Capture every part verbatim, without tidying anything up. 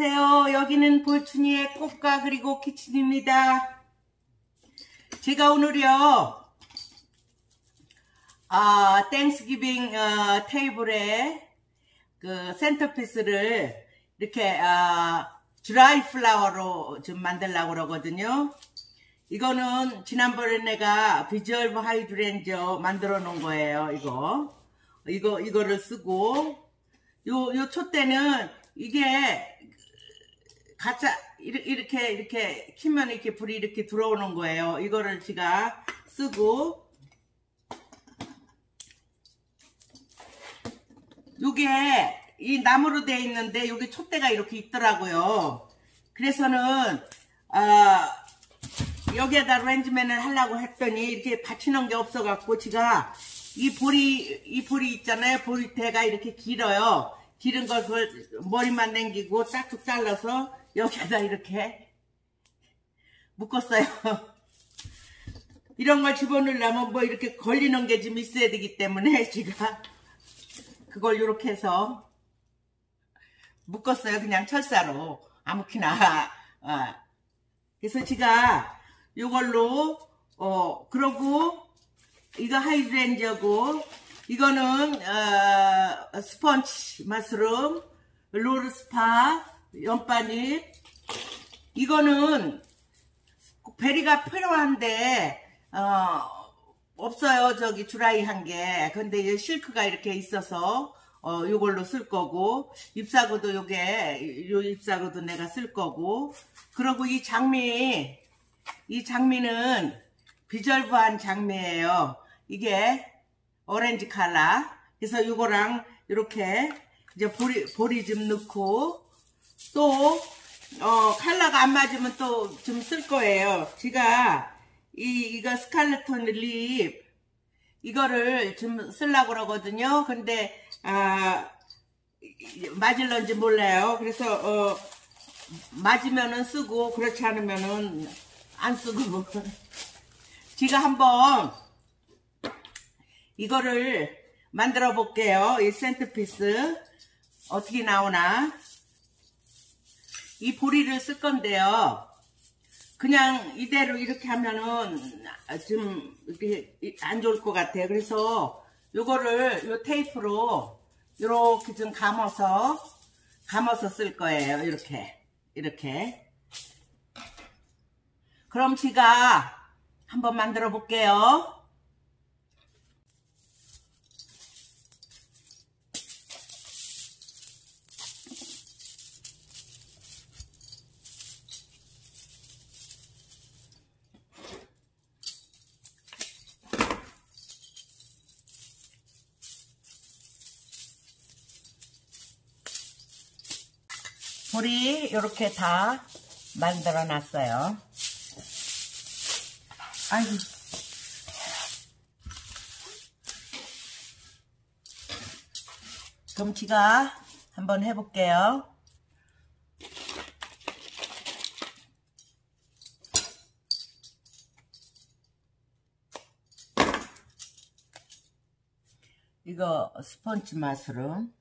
안녕하세요. 여기는 볼춘이의 꽃과 그리고 키친입니다. 제가 오늘요 아, 땡스기빙 어, 테이블에 그 센터피스를 이렇게 아, 드라이 플라워로 좀 만들려고 그러거든요. 이거는 지난번에 내가 비절브 하이드렌지아 만들어 놓은 거예요. 이거 이거 이거를 쓰고 요 요 촛대는 이게 가짜 이렇게 이렇게 키면 이렇게 불이 이렇게 들어오는 거예요. 이거를 제가 쓰고 요게 이 나무로 되어 있는데 요게 촛대가 이렇게 있더라고요. 그래서는 아 여기에다 렌즈맨을 하려고 했더니 이렇게 받치는 게 없어갖고 제가 이 볼이 이 볼이 있잖아요. 볼대가 이렇게 길어요. 기른 걸 그걸 머리만 남기고 짝쭉 잘라서 여기에다 이렇게 묶었어요. 이런 걸 집어넣으려면 뭐 이렇게 걸리는 게 좀 있어야 되기 때문에 제가 그걸 이렇게 해서 묶었어요. 그냥 철사로 아무키나. 아. 그래서 제가 이걸로 어 그러고 이거 하이드렌지아고 이거는 어, 스펀지 마스룸, 롤스파, 연빠잎. 이거는 베리가 필요한데 어, 없어요. 저기 드라이한 게. 근데 이 실크가 이렇게 있어서 어, 이걸로 쓸 거고 잎사구도 요게 요 잎사구도 내가 쓸 거고. 그리고 이 장미, 이 장미는 비절브한 장미예요. 이게 오렌지 컬러. 그래서 요거랑 이렇게 이제 보리, 보리 좀 넣고 또 어, 컬러가 안 맞으면 또 좀 쓸 거예요. 제가 이 이거 스칼레톤 립 이거를 좀 쓰려고 그러거든요. 근데 아 맞을런지 몰라요. 그래서 어, 맞으면은 쓰고 그렇지 않으면은 안 쓰고. 제가 한번 이거를 만들어 볼게요. 이 센터피스 어떻게 나오나. 이 보리를 쓸 건데요. 그냥 이대로 이렇게 하면은 좀 이렇게 안 좋을 것 같아요. 그래서 요거를 요 테이프로 이렇게 좀 감아서 감아서 쓸 거예요. 이렇게 이렇게. 그럼 제가 한번 만들어 볼게요. 보리 이렇게 다 만들어 놨어요. 아이고. 그럼 제가 한번 해볼게요. 이거 스펀지 마스룸.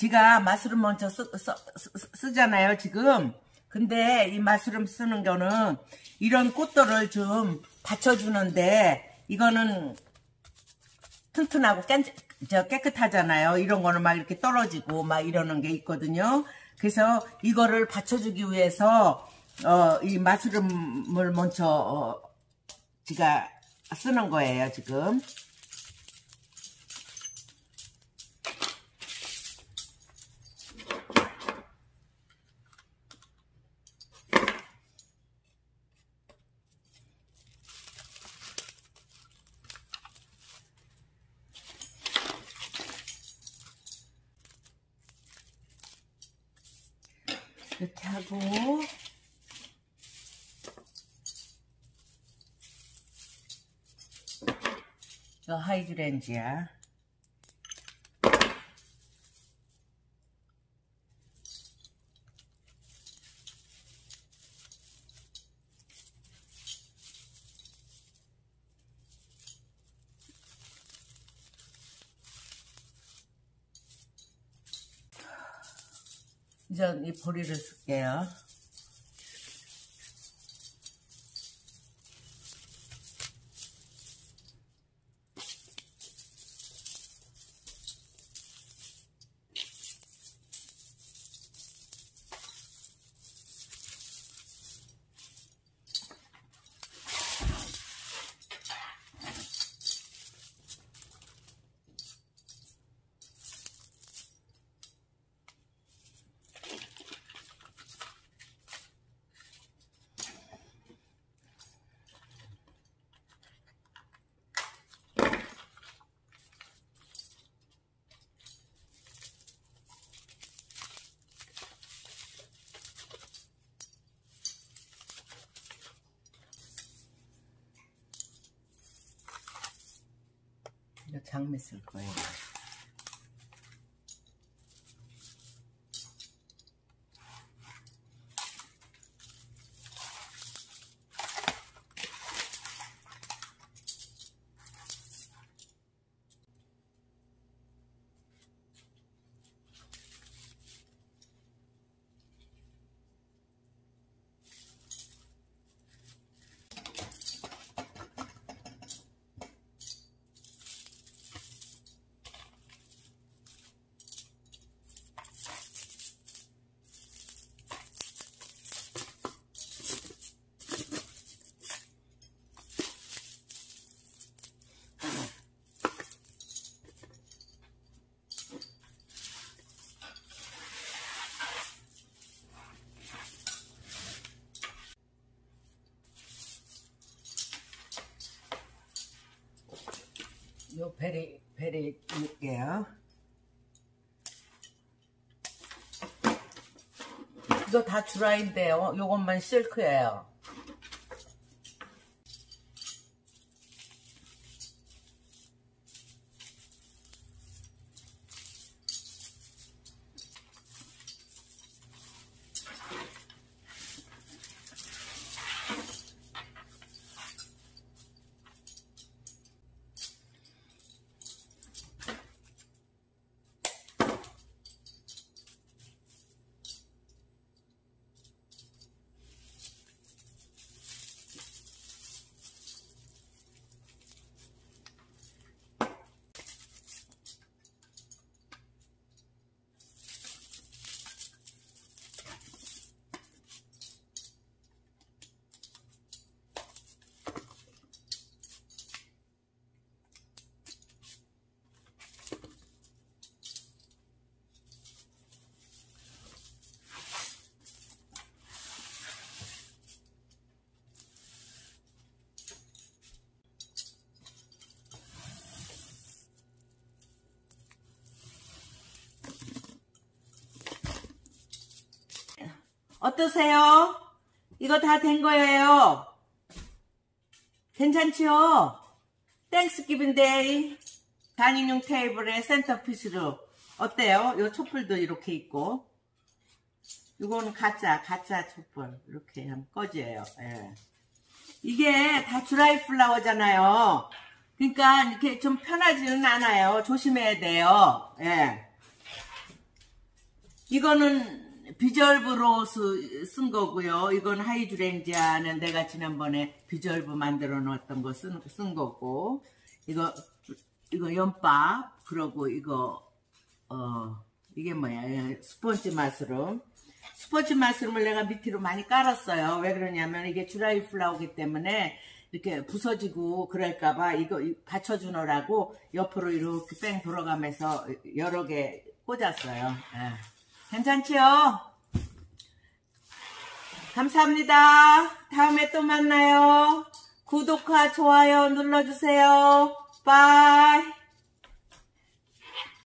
제가 마스룸 먼저 쓰, 쓰, 쓰, 쓰잖아요 지금. 근데 이 마스룸 쓰는 거는 이런 꽃들을 좀 받쳐주는데 이거는 튼튼하고 깬, 저 깨끗하잖아요. 이런 거는 막 이렇게 떨어지고 막 이러는 게 있거든요. 그래서 이거를 받쳐주기 위해서 어, 이 마스룸을 먼저 어, 제가 쓰는 거예요 지금. 이렇게 하고 이 하이드렌지아 이제 이 보리를 쓸게요. 장미 쓸 거예요. 요 베리, 베리 넣을게요. 이거 다 드라이인데요. 요것만 실크예요. 어떠세요? 이거 다 된 거예요. 괜찮죠? Thanksgiving Day 단인용 테이블의 센터피스로 어때요? 요 촛불도 이렇게 있고, 이거는 가짜 가짜 촛불 이렇게 한 거지예요. 예. 이게 다 드라이 플라워잖아요. 그러니까 이렇게 좀 편하지는 않아요. 조심해야 돼요. 예. 이거는 비절브 로스 쓴 거고요. 이건 하이드렌지아는 내가 지난번에 비절브 만들어 놓았던 거 쓴, 쓴 거고, 이거 이거 연밥, 그러고 이거 어 이게 뭐야, 스펀지 마스룸. 스펀지 마스룸을 내가 밑으로 많이 깔았어요. 왜 그러냐면 이게 드라이 플라워기 때문에 이렇게 부서지고 그럴까봐 이거 받쳐주느라고 옆으로 이렇게 뺑 돌아가면서 여러 개 꽂았어요. 에. 괜찮지요? 감사합니다. 다음에 또 만나요. 구독과 좋아요 눌러주세요. 바이.